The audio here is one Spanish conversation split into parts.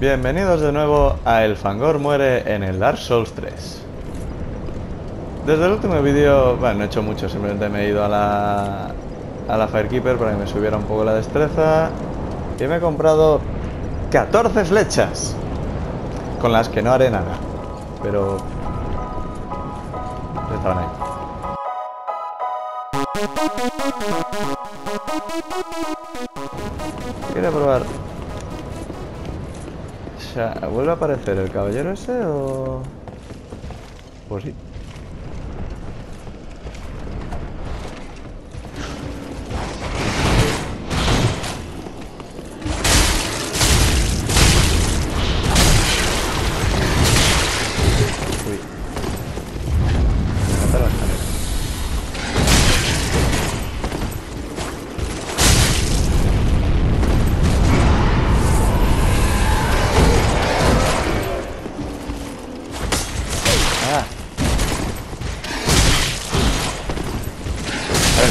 Bienvenidos de nuevo a El Fangor Muere en el Dark Souls 3. Desde el último vídeo, bueno, no he hecho mucho, simplemente me he ido a la Firekeeper para que me subiera un poco la destreza. Y me he comprado 14 flechas, con las que no haré nada, pero estaban ahí. Quiero probar. O sea, ¿vuelve a aparecer el caballero ese o...? Pues sí. Uy. Me mata la escalera.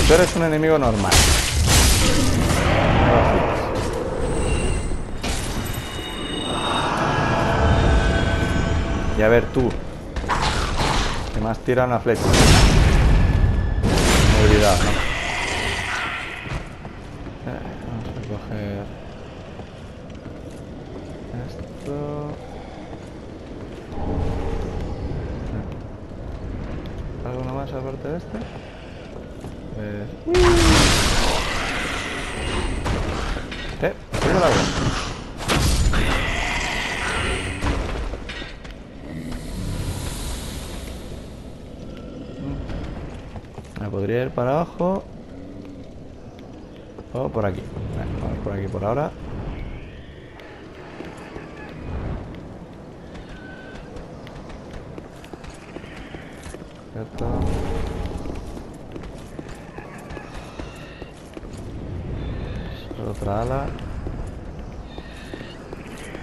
Tú eres un enemigo normal. Y a ver tú, que me has tirado una flecha. Me he olvidado, ¿no? Vamos a recoger esto. ¿Alguno más aparte de este? Tengo la buena. Me podría ir para abajo o por aquí. Vamos por aquí por ahora. Cierto. Otra ala.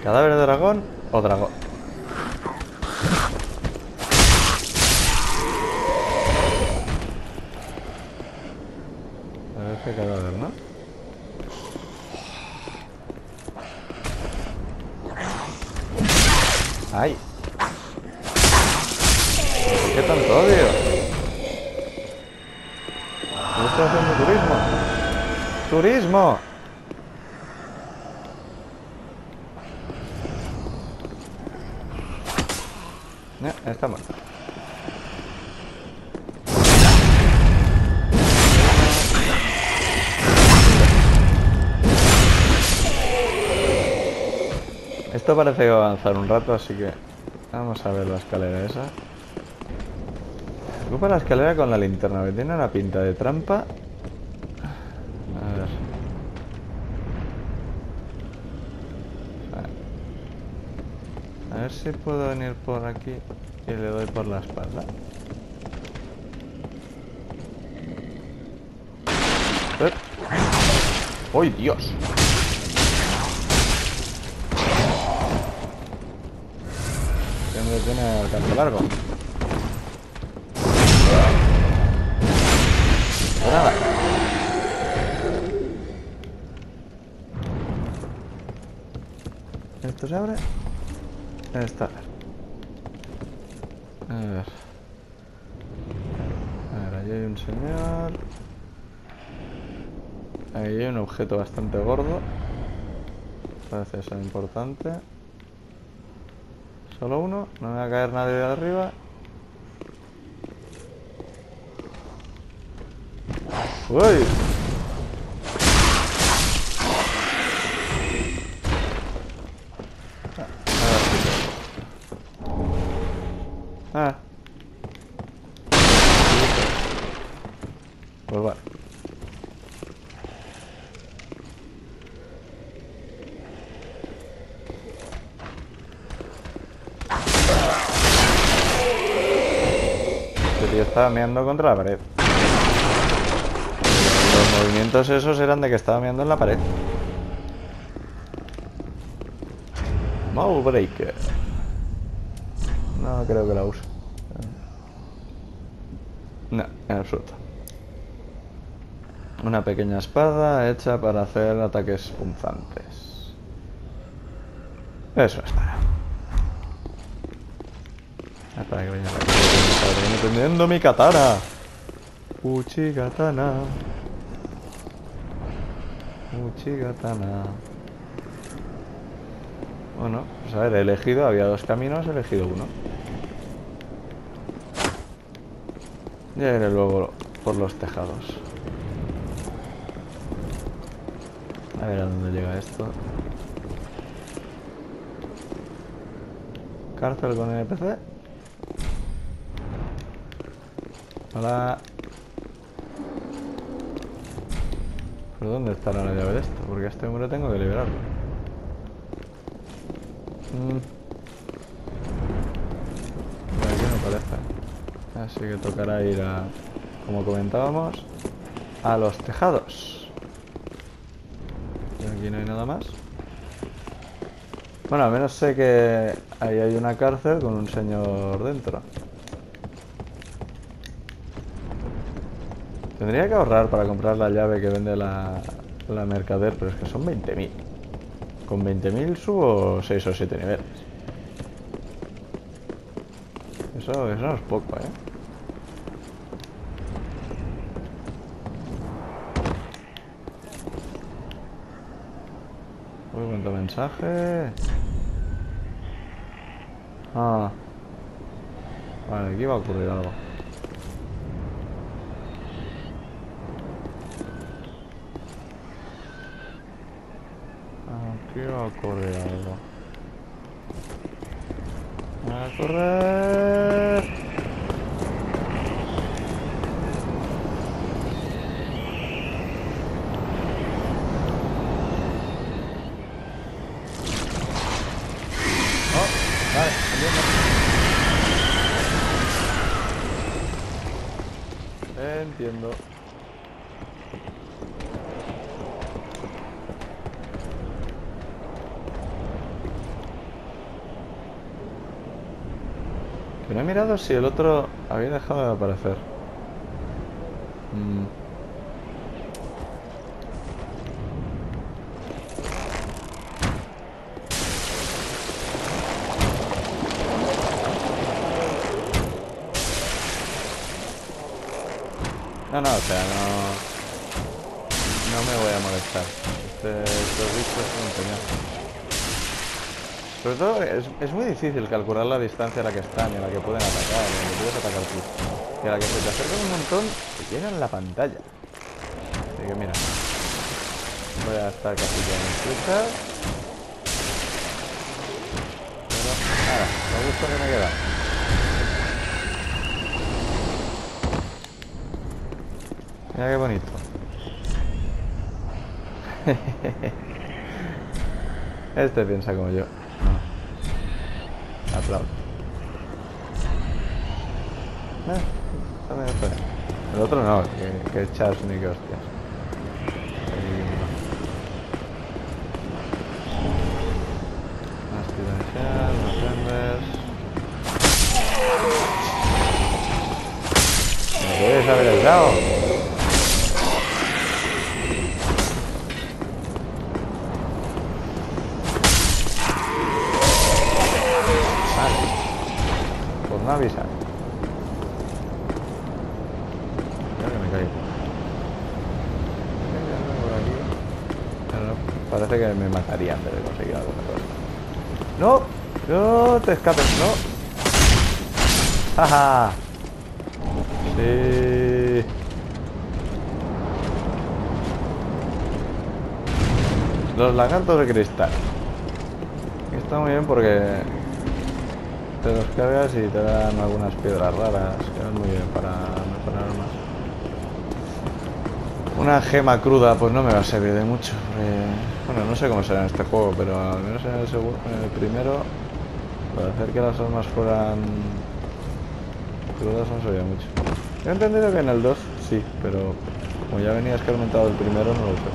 ¿Cadáver de dragón o dragón? A ver qué cadáver, ¿no? ¡Ay! ¿Por qué tanto odio? ¿Me estoy haciendo turismo? ¡Turismo! Está muerto. Esto parece que va a avanzar un rato, así que vamos a ver la escalera esa. Ocupa la escalera con la linterna, que tiene una pinta de trampa. A ver. A ver si puedo venir por aquí. Y le doy por la espalda. ¡Eh! ¡Ay, Dios! ¿Qué me tiene alcance largo? ¡Nada! ¿Esto se abre? Está. A ver. A ver, ahí hay un señor. Ahí hay un objeto bastante gordo. Parece ser importante. Solo uno. No me va a caer nadie de arriba. ¡Uy! Ah. Pues vale. Este tío estaba meando contra la pared. Los movimientos esos eran de que estaba meando en la pared. Mallbreaker. No creo que la use. No, en absoluto. Una pequeña espada hecha para hacer ataques punzantes. Eso está. Espera que viene la katana. Viene prendiendo mi katana. Uchi katana. Uchi katana. Bueno, pues a ver, he elegido, había dos caminos, he elegido uno. Ya iré luego por los tejados. A ver a dónde llega esto. Cárcel con NPC. Hola. ¿Pero dónde estará la llave de esto? Porque a este hombre tengo que liberarlo. Aquí no parece. Así que tocará ir a, como comentábamos, a los tejados. Y aquí no hay nada más. Bueno, al menos sé que ahí hay una cárcel con un señor dentro. Tendría que ahorrar para comprar la llave que vende la mercader, pero es que son 20.000. Con 20.000 subo 6 o 7 niveles. Eso no es poco, ¿eh? Uy, cuánto mensaje. Ah. Vale, aquí va a ocurrir algo. Aquí va a ocurrir algo. ¡A correr! Oh, vale, entiendo. Entiendo. Pero he mirado si el otro había dejado de aparecer. No, o sea, no me voy a molestar. Estos bichos son un peñazo. Sobre todo es muy difícil calcular la distancia a la que están y a la que pueden atacar, a la que puedes atacar tú. Y a la que se te acercan un montón, te llegan la pantalla. Así que mira. Voy a estar casi ya en frutas. Pero nada, lo gusto que me queda. Mira qué bonito. Este piensa como yo. Aplaudo. El otro no, que chas ni que hostias. Más tiranchas, más renders. ¿Me puedes haber aislado? Avisar. Creo que me caigo. Parece que me mataría antes de conseguir alguna cosa. ¡No! ¡No te escapes! ¡No! ¡Jaja! ¡Sí! Los lagartos de cristal. Está muy bien porque te los cargas y te dan algunas piedras raras, que van muy bien para mejorar más. Una gema cruda pues no me va a servir de mucho. Bueno, no sé cómo será en este juego, pero al menos en el primero, para hacer que las armas fueran crudas no servía mucho. Yo he entendido que en el 2 sí, pero como ya venía escarmentado el primero no lo sé.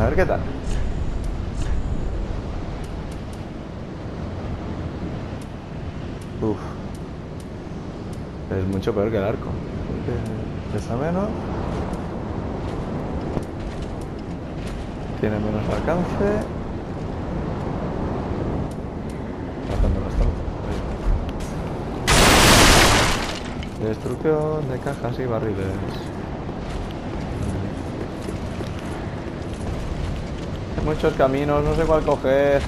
A ver qué tal. Uf. Es mucho peor que el arco. Pesa menos. Tiene menos alcance. Destrucción de cajas y barriles. Hay muchos caminos, no sé cuál coger.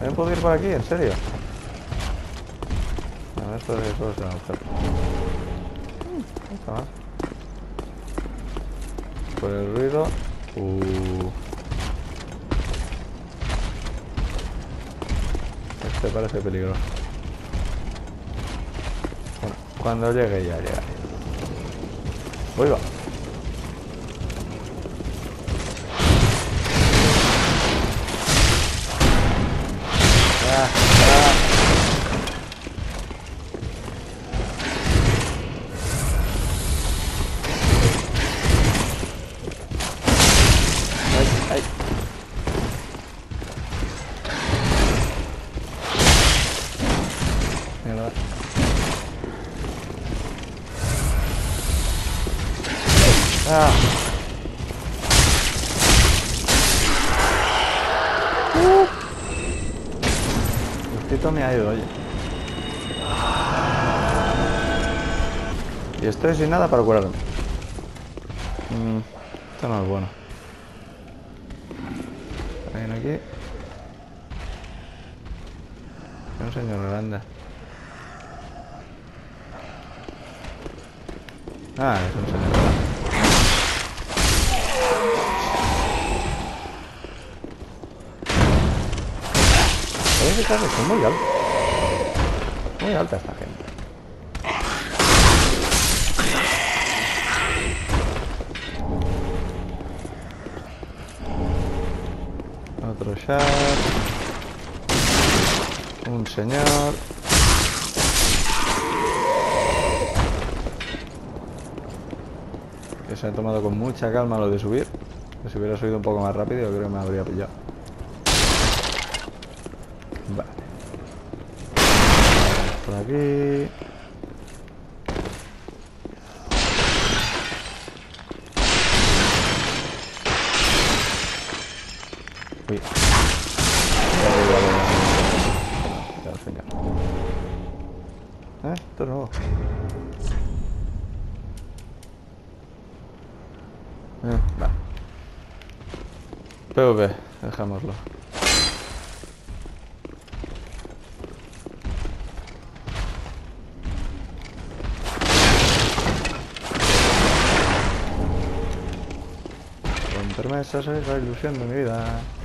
¿Me puedo ir por aquí? ¿En serio? A ver, esto es la mujer. Está mal. Por el ruido. Este parece peligroso. Bueno, cuando llegue ya llegaré. Uy, va. Me ha ido, oye. Y estoy sin nada para curarme. Esto no es bueno. Hay aquí. Un señor Holanda. Ah, es un señor Holanda. Son muy altas. Muy alta esta gente. Otro shard. Un señor. Que se ha tomado con mucha calma lo de subir. Que si hubiera subido un poco más rápido, yo creo que me habría pillado. Aquí. Uy. Esto es nuevo. Va. PV, dejémoslo. Esa es la ilusión de mi vida. No.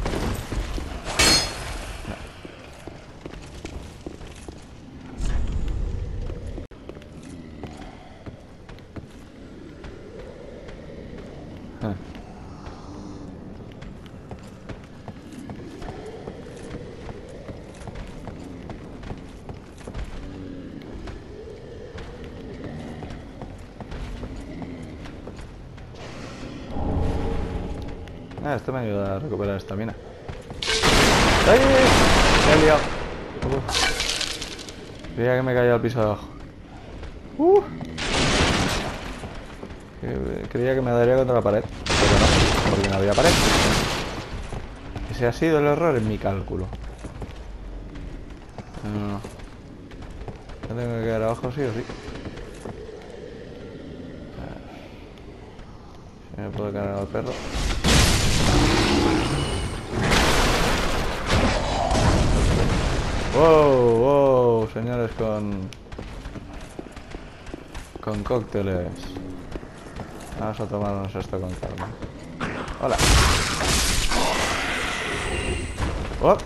Esto me ayuda a recuperar esta mina. ¡Ay! Me he liado. Creía que me caía al piso de abajo. Creía que me daría contra la pared. Pero no, porque no había pared. Ese ha sido el error en mi cálculo. No. Yo tengo que quedar abajo sí o sí. Si me puedo cargar al perro. Wow, wow, señores con cócteles. Vamos a tomarnos esto con calma. Hola. Oh.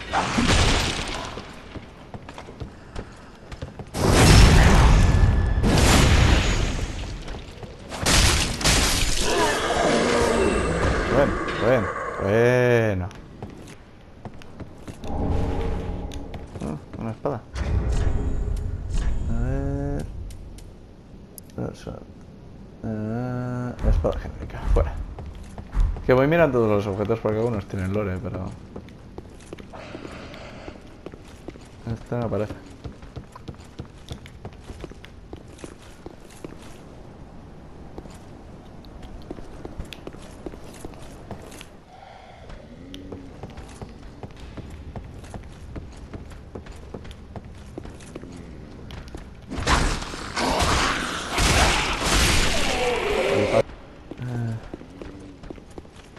Bueno. Una espada. A ver. Espada genérica, fuera. Que voy mirando todos los objetos porque algunos tienen lore, pero... Esta no aparece.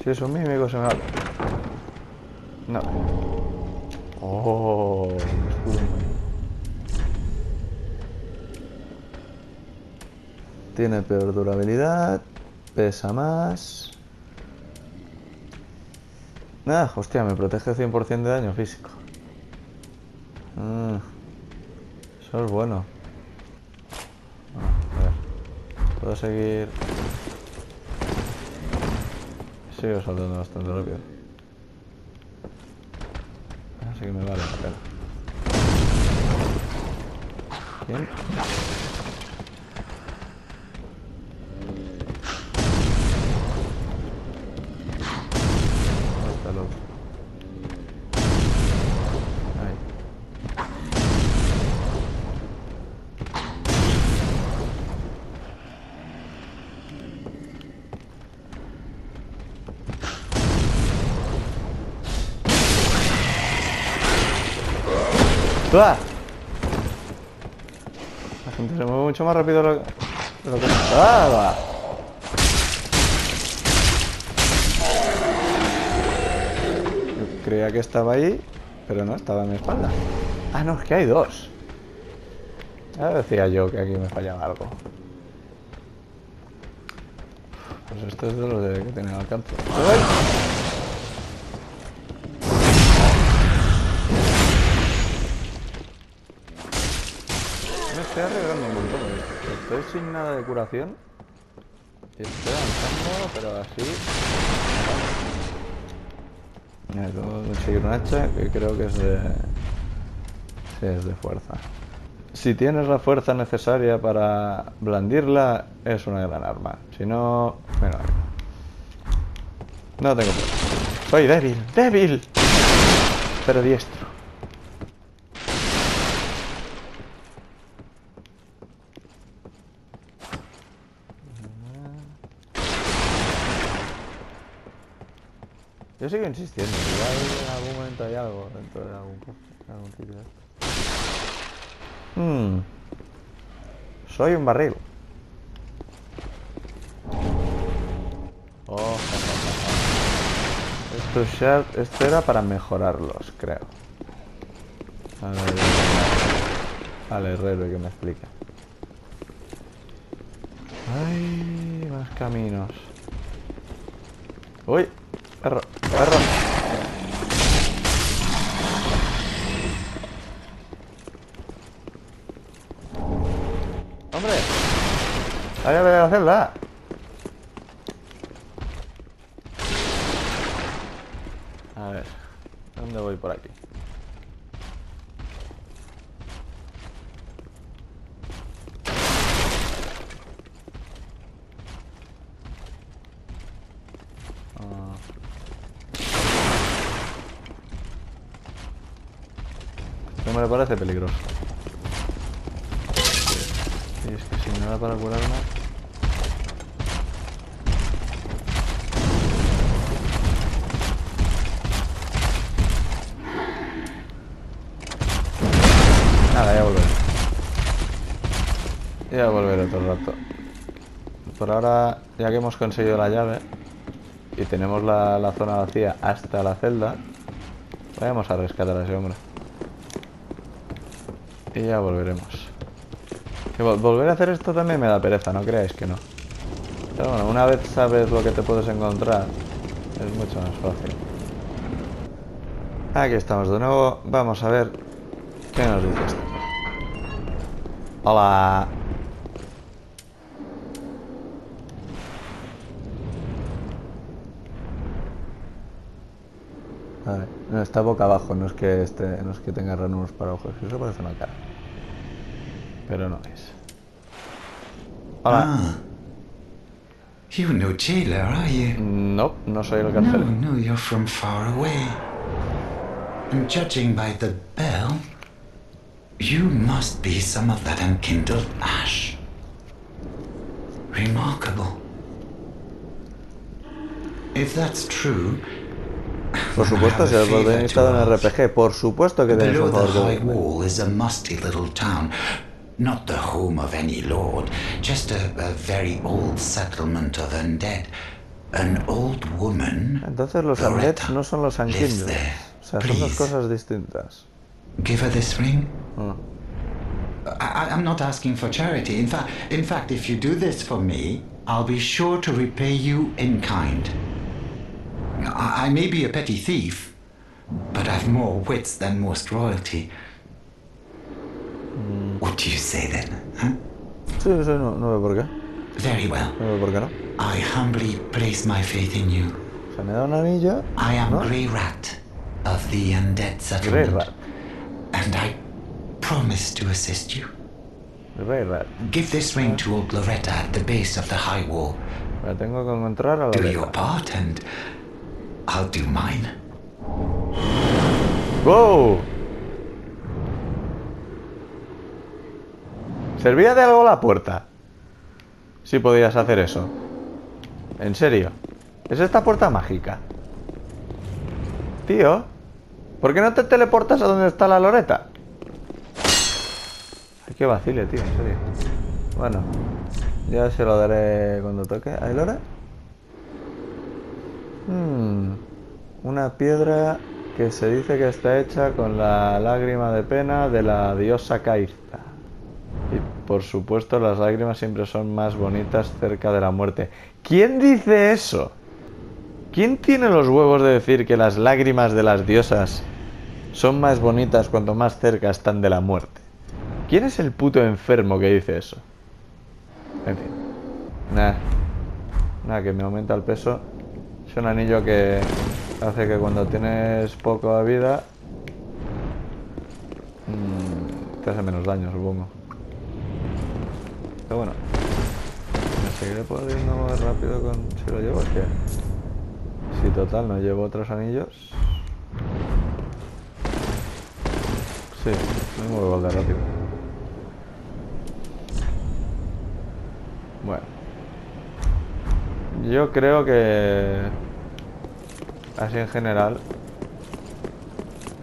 Si es un mímico se me va. No. Oh. Tiene peor durabilidad. Pesa más. Ah, hostia, me protege 100% de daño físico. Eso es bueno. A ver. Puedo seguir... Sigo saltando bastante rápido. Así que me vale la cara. Bien. Hasta luego. La gente se mueve mucho más rápido de lo que estaba. Yo creía que estaba ahí, pero no, estaba en mi espalda. Ah, no, es que hay dos. Ya decía yo que aquí me fallaba algo. Pues esto es de los de que tenía alcance. ¡Ay! Estoy arreglando un montón, estoy sin nada de curación y estoy avanzando, pero así. Mira, tengo que conseguir un hacha que creo que es de... Sí, es de fuerza. Si tienes la fuerza necesaria para blandirla, es una gran arma. Si no... Bueno, no tengo fuerza. Soy débil, débil, pero diestro. Yo sigo insistiendo, igual en algún momento hay algo dentro de algún sitio. Soy un barril. Oh. Esto era para mejorarlos, creo. A ver, al herrero que me explica. Ay, más caminos. Uy. Perro, perro. ¡Hombre! ¡Ahí voy a hacerla! A ver, ¿dónde voy por aquí? Me parece peligroso. Y es que sin nada para curarme. Nada, ya volveré. Ya volveré otro rato. Por ahora, ya que hemos conseguido la llave y tenemos la zona vacía hasta la celda, vayamos a rescatar a ese hombre. Y ya volveremos. Que volver a hacer esto también me da pereza, no creáis que no. Pero bueno, una vez sabes lo que te puedes encontrar, es mucho más fácil. Aquí estamos de nuevo. Vamos a ver qué nos dice esto. Hola. Vale, no, está boca abajo, no es que tenga ranuras para ojos, eso parece una cara. Pero no es. Hola. Ah, You're no jailer, are you? Nope, no soy el carcelero. No, you're from far away. And judging by the bell, you must be some of that unkindled ash. Remarkable. If that's true. Por supuesto, si os habéis estado en RPG, por supuesto que tenéis un favor de mí. Not the home of any lord, just a very old settlement of undead. An old woman. Entonces los undead no son los anquillos. O sea, son dos cosas distintas. Give her this ring. I'm not asking for charity. In fact, if you do this for me, I'll be sure to repay you in kind. I may be a petty thief, but I've more wits than most royalty. What do you say then? Huh? Sí, no veo por qué. Very well. No veo por qué no. I humbly place my faith in you. Se me da un anillo. I am Greirat of the undead settlement. Greirat. And I promise to assist you. Greirat. Give this ring to old Loretta at the base of the high wall. La tengo que encontrar a Loretta. Do your part and I'll do mine. Wow. ¿Servía de algo la puerta? Sí, podías hacer eso. En serio. Es esta puerta mágica. Tío, ¿por qué no te teleportas a donde está la Loretta? Ay, qué vacile, tío, en serio. Bueno, ya se lo daré cuando toque. ¿Hay Lora? Una piedra que se dice que está hecha con la lágrima de pena de la diosa Caísta. Y por supuesto las lágrimas siempre son más bonitas cerca de la muerte. ¿Quién dice eso? ¿Quién tiene los huevos de decir que las lágrimas de las diosas son más bonitas cuanto más cerca están de la muerte? ¿Quién es el puto enfermo que dice eso? En fin. Nada, que me aumenta el peso. Es un anillo que hace que cuando tienes poca vida te hace menos daño, supongo. Pero bueno, me seguiré podiendo mover rápido con... si lo llevo, es que... si total, no llevo otros anillos. Sí, me muevo el de rápido. Bueno, yo creo que... así en general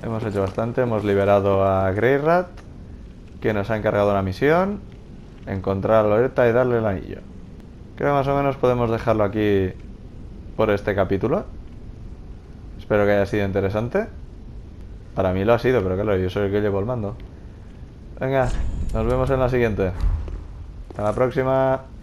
hemos hecho bastante. Hemos liberado a Greirat, que nos ha encargado la misión. Encontrar a Loretta y darle el anillo. Creo que más o menos podemos dejarlo aquí por este capítulo. Espero que haya sido interesante. Para mí lo ha sido, pero claro, yo soy el que llevo el mando. Venga, nos vemos en la siguiente. Hasta la próxima.